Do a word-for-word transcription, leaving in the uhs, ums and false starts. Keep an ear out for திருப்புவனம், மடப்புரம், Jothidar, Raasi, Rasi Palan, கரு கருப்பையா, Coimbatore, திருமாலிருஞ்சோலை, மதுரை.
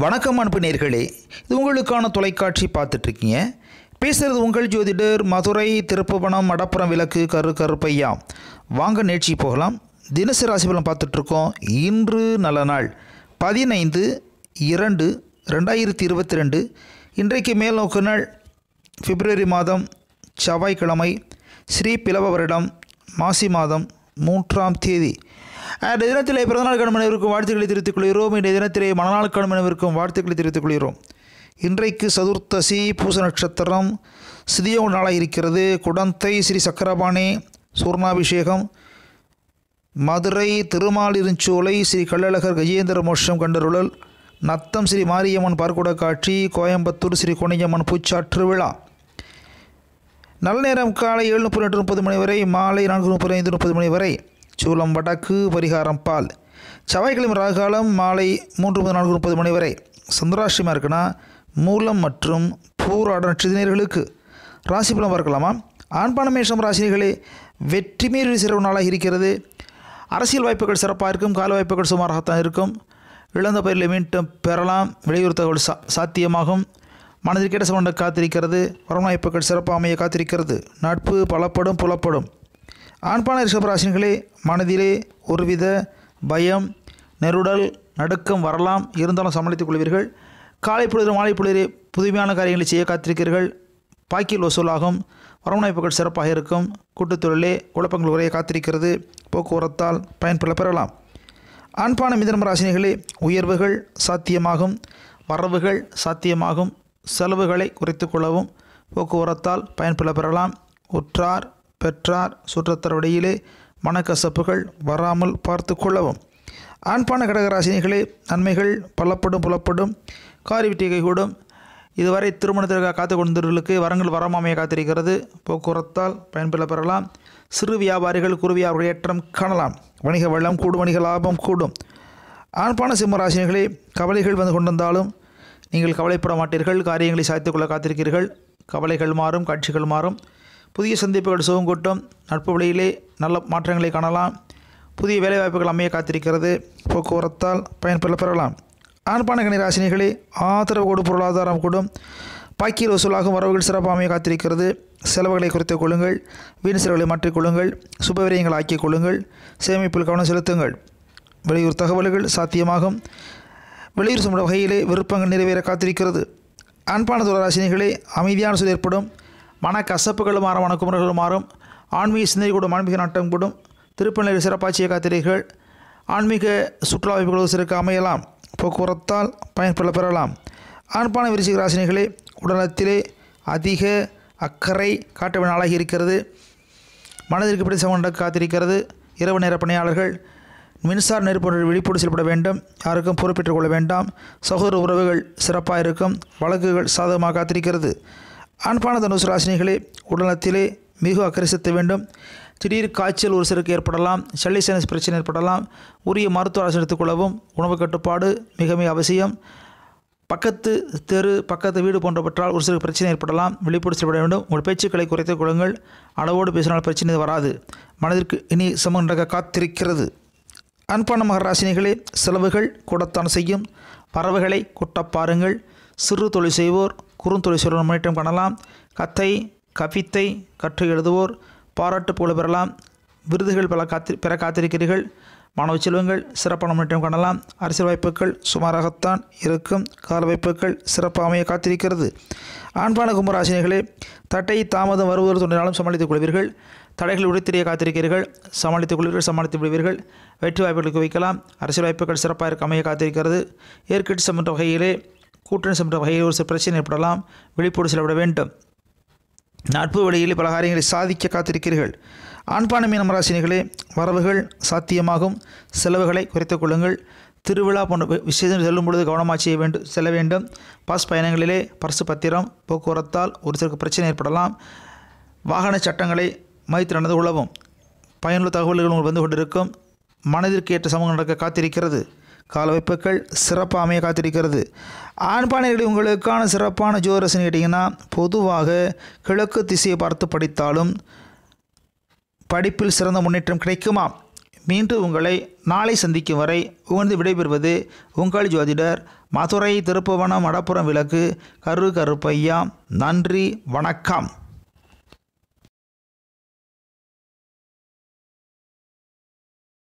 வணக்கம் அன்புநேயர்களே, இது உங்களுக்கான தொலைக்காட்சி பார்த்துட்ருக்கீங்க. பேசுகிறது உங்கள் ஜோதிடர் மதுரை. திருப்புவனம் மடப்புரம் விளக்கு கரு கருப்பையா. வாங்க நேர்ச்சி போகலாம். தினசரி ராசி பலன் பார்த்துட்ருக்கோம். இன்று நல்ல நாள் பதினைந்து இரண்டு ரெண்டாயிரத்தி இருபத்தி ரெண்டு. இன்றைக்கு மேல் நோக்கு நாள் பிப்ரவரி மாதம் செவ்வாய்க்கிழமை, ஸ்ரீ பிளவ வருடம், மாசி மாதம் மூன்றாம் தேதி. இந்த தினத்திலே பிறந்தநாள் கணமனவிற்கும் வாழ்த்துக்களை தெரிவித்துக் கொள்கிறோம். இன்றைய தினத்திலே மனநாள் கணமனவிற்கும் வாழ்த்துக்களை தெரிவித்துக் கொள்கிறோம். இன்றைக்கு சதுர்த்தசி, பூச நட்சத்திரம், சிதியோ நாளாக இருக்கிறது. குடந்தை, ஸ்ரீ சக்கரபாணி, சூர்ணாபிஷேகம், மதுரை திருமாலிருஞ்சோலை, ஸ்ரீ கள்ளழகர் கஜேந்திர மோஷம் கண்டருளல், நத்தம் ஸ்ரீ மாரியம்மன் பார்க்கூட காட்சி, கோயம்புத்தூர் ஸ்ரீ கொனியம்மன் பூச்சாற்று விழா. நல்ல நேரம் காலை ஏழு முப்பது எட்டு முப்பது மணி வரை, மாலை நான்கு முப்பது ஐந்து முப்பது மணி வரை. சூலம் வடக்கு, பரிகாரம் பால். செவ்வாய்க்கிழமை ராகாலம் மாலை மூன்று முதல் நான்கு முப்பது மணி வரை. சந்திராஷ்டிமா இருக்குன்னா மூலம் மற்றும் பூராட நட்சத்திரர்களுக்கு ராசி பலம் பார்க்கலாமா? ஆண்பான மேஷம் ராசினிகளே, வெற்றி மீறி சிறப்பு நாளாக இருக்கிறது. அரசியல் வாய்ப்புகள் சிறப்பாக இருக்கும். கால வாய்ப்புகள் சுமாராகத்தான் இருக்கும். இழந்த பயிரில் மீண்டும் பெறலாம். வெளியூர் தகவல் சா சாத்தியமாகும். மனதிற்கேற்ற சம்பளம் காத்திருக்கிறது. வரம்பு வாய்ப்புகள் சிறப்பாக அமைய காத்திருக்கிறது. நட்பு பலப்படும் புலப்படும். ஆண்பான ரிஷபராசினிகளே, மனதிலே ஒருவித பயம், நெருடல், நடுக்கம் வரலாம். இருந்தாலும் சமாளித்துக் கொள்வீர்கள். காலை பொழுது மாலை பொழுது புதுமையான காரியங்களை செய்ய காத்திருக்கிறீர்கள். பாக்கியல் வசூலாகும். வரவணைப்புகள் சிறப்பாக இருக்கும். கூட்டுத்தொழிலே குழப்பங்கள் உரைய காத்திருக்கிறது. போக்குவரத்தால் பயன்பெற பெறலாம். ஆண்பான மிதனம் ராசினிகளே, உயர்வுகள் சாத்தியமாகும். வரவுகள் சாத்தியமாகும். செலவுகளை குறைத்து கொள்ளவும் போக்குவரத்தால் பயன்பெற பெறலாம். உற்றார் பெற்றார் சுற்றத்தர் இடையிலே மனக்கசப்புகள் வராமல் பார்த்து கொள்ளவும். ஆண்பான கடகராசினிகளே, நன்மைகள் பலப்படும் புலப்படும். காரி விட்டிய கைகூடும். இதுவரை திருமணத்திற்காக காத்து கொண்டவர்களுக்கு வரங்கள் வராமையை காத்திருக்கிறது. போக்குவரத்தால் பயன்பெற பெறலாம். சிறு வியாபாரிகள் குறு வியாபார ஏற்றம் காணலாம். வணிக வளம் கூடும். வணிக லாபம் கூடும். ஆண்பான சிம்மராசினிகளே, கவலைகள் வந்து கொண்டிருந்தாலும் நீங்கள் கவலைப்பட மாட்டீர்கள். காரியங்களை சாய்த்துக்கொள்ள காத்திருக்கிறீர்கள். கவலைகள் மாறும். காட்சிகள் மாறும். புதிய சந்திப்புகள் சுகம் கூட்டம். நட்பு வழியிலே நல்ல மாற்றங்களை காணலாம். புதிய வேலைவாய்ப்புகள் அமைய காத்திருக்கிறது. போக்குவரத்தால் பயன்பெற பெறலாம். ஆண்பான கன்னிராசினிகளே, ஆதரவு கொடு பொருளாதாரம் கூடும். பாக்கியல் வசூலாகும். வரவுகள் சிறப்பாக அமைய காத்திருக்கிறது. செலவுகளை குறைத்துக் கொள்ளுங்கள். வீண் செலவுகளை மாற்றிக்கொள்ளுங்கள். சுபவிரயங்கள் ஆக்கிக் கொள்ளுங்கள். சேமிப்பில் கவனம் செலுத்துங்கள். வெளியூர் தகவல்கள் சாத்தியமாகும். வெளியூர் சம்பள வகையிலே விருப்பங்கள் நிறைவேற காத்திருக்கிறது. ஆண்பான துளராசினிகளே, அமைதியான சூழல் ஏற்படும். மனக்கசப்புகளும் மாறும். மனக்குமுறைகளும் மாறும். ஆன்மீக சிந்தனை கூடும். ஆன்மீக நாட்டம் கூடும். திருப்பநிலையில் சிறப்பாட்சியை காத்திரீர்கள். ஆன்மீக சுற்றுலா வாய்ப்புகள் சிறக்க அமையலாம். போக்குவரத்தால் பயன்பெற பெறலாம். ஆண்பான விருச்சிக ராசினிகளே, உடலத்திலே அதிக அக்கறை காட்ட வேண்டிய நாளாகி இருக்கிறது. மனதிற்கு பிடித்த சமூகம் காத்திருக்கிறது. இரவு நேர பணியாளர்கள் மின்சார நெருப்பு விழிப்போடு செயல்பட வேண்டும். யாருக்கும் பொறுப்பேற்றுக் கொள்ள வேண்டாம். சகோதர உறவுகள் சிறப்பாக இருக்கும். வழக்குகள் சாதகமாக காத்திருக்கிறது. ஆண்பான தனுசு ராசினிகளே, உடல்நலத்திலே மிக அக்கறை செலுத்த வேண்டும். திடீர் காய்ச்சல் ஒரு சிலருக்கு ஏற்படலாம். சளி சைனஸ் பிரச்சனை ஏற்படலாம். உரிய மருத்துவ ஆலோசனை எடுத்துக்கொள்ளவும். உணவு கட்டுப்பாடு மிக மிக அவசியம். பக்கத்து தெரு பக்கத்து வீடு போன்றவற்றால் ஒரு சிலருக்கு பிரச்சனை ஏற்படலாம். வெளிப்படு செயல்பட வேண்டும். உங்கள் பேச்சுக்களை குறைத்துக் கொள்ளுங்கள். அளவோடு பேசினால் பிரச்சனை வராது. மனதிற்கு இனி சமம் நடக்க காத்திருக்கிறது. ஆண்பான மகர ராசினிகளே, செலவுகள் கூடத்தான் செய்யும். பறவைகளை குட்டப்பாருங்கள். சிறு தொழில் செய்வோர் குறுந்தொழில் செய்வோர் முன்னேற்றம் காணலாம். கத்தை கவித்தை கற்று எழுதுவோர் பாராட்டு புகழ் பெறலாம். விருதுகள் பல காத்தி பெற காத்திருக்கிறீர்கள். மாணவ செல்வங்கள் சிறப்பான முன்னேற்றம் காணலாம். அரசியல் வாய்ப்புகள் சுமாராகத்தான் இருக்கும். கால வாய்ப்புகள் சிறப்பாக அமைய காத்திருக்கிறது. ஆண்பான கும்பராசினிகளே, தட்டை தாமதம் வருவது தொன்றினாலும் சமாளித்துக் கொள்வீர்கள். தடைகள் உடைத்திரிய காத்திருக்கிறீர்கள். சமாளித்துக் கொள்வீர்கள். சமாளித்துக் கொள்வீர்கள். வெற்றி வாய்ப்புகளுக்கு வைக்கலாம். அரசியல் வாய்ப்புகள் சிறப்பாக அமைய காத்திருக்கிறது. ஏற்கட்டு சம்பந்த வகையிலே கூட்டணி சென்ற வகையில் ஒரு சில பிரச்சனை ஏற்படலாம். வெளிப்போடு செலவிட வேண்டும். நட்பு வழியில் பல காரியங்களை சாதிக்க காத்திருக்கிறீர்கள். ஆண்பான மீனம் ராசினிகளே, வரவுகள் சாத்தியமாகும். செலவுகளை குறைத்துக் கொள்ளுங்கள். திருவிழா போன்ற விசேஷம் செல்லும் பொழுது கவனமாக செய்ய வேண்டும் செல்ல வேண்டும். பாஸ் பயணங்களிலே பரிசு பத்திரம். போக்குவரத்தால் ஒரு சிலருக்கு பிரச்சனை ஏற்படலாம். வாகன சட்டங்களை மதித்து நடந்து கொள்ளவும். பயனுள்ள தகவல்கள் உங்களுக்கு வந்து கொண்டிருக்கும். மனதிற்கு ஏற்ற சமூகம் நடக்க காத்திருக்கிறது. காலவைப்புகள் சிறப்பாக அமைய காத்திருக்கிறது. ஆண்பானைகளை உங்களுக்கான சிறப்பான ஜோதிரசன் கேட்டிங்கன்னா, பொதுவாக கிழக்கு திசையை பார்த்து படித்தாலும் படிப்பில் சிறந்த முன்னேற்றம் கிடைக்குமா? மீண்டும் உங்களை நாளை சந்திக்கும் வரை உங்களிடம் விடைபெறுவது உங்கள் ஜோதிடர் மதுரை திருப்புவனம் மடப்புரம் விளக்கு கரு கருப்பையா. நன்றி, வணக்கம்.